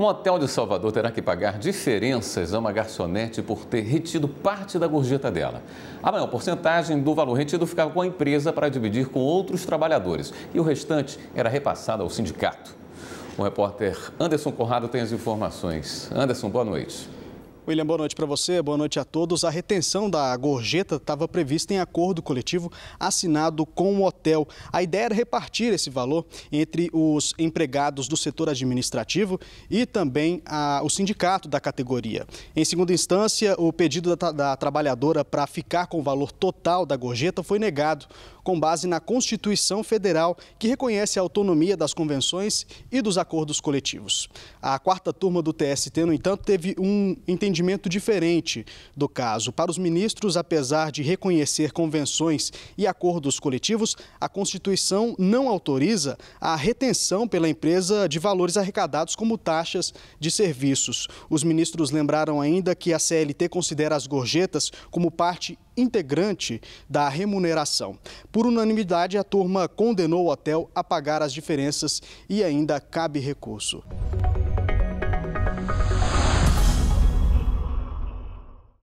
Um hotel de Salvador terá que pagar diferenças a uma garçonete por ter retido parte da gorjeta dela. A maior porcentagem do valor retido ficava com a empresa para dividir com outros trabalhadores e o restante era repassado ao sindicato. O repórter Anderson Corrado tem as informações. Anderson, boa noite. William, boa noite para você, boa noite a todos. A retenção da gorjeta estava prevista em acordo coletivo assinado com o hotel. A ideia era repartir esse valor entre os empregados do setor administrativo e também o sindicato da categoria. Em segunda instância, o pedido da trabalhadora para ficar com o valor total da gorjeta foi negado, com base na Constituição Federal, que reconhece a autonomia das convenções e dos acordos coletivos. A quarta turma do TST, no entanto, teve um entendimento diferente do caso. Para os ministros, apesar de reconhecer convenções e acordos coletivos, a Constituição não autoriza a retenção pela empresa de valores arrecadados como taxas de serviços. Os ministros lembraram ainda que a CLT considera as gorjetas como parte integrante da remuneração. Por unanimidade, a turma condenou o hotel a pagar as diferenças e ainda cabe recurso.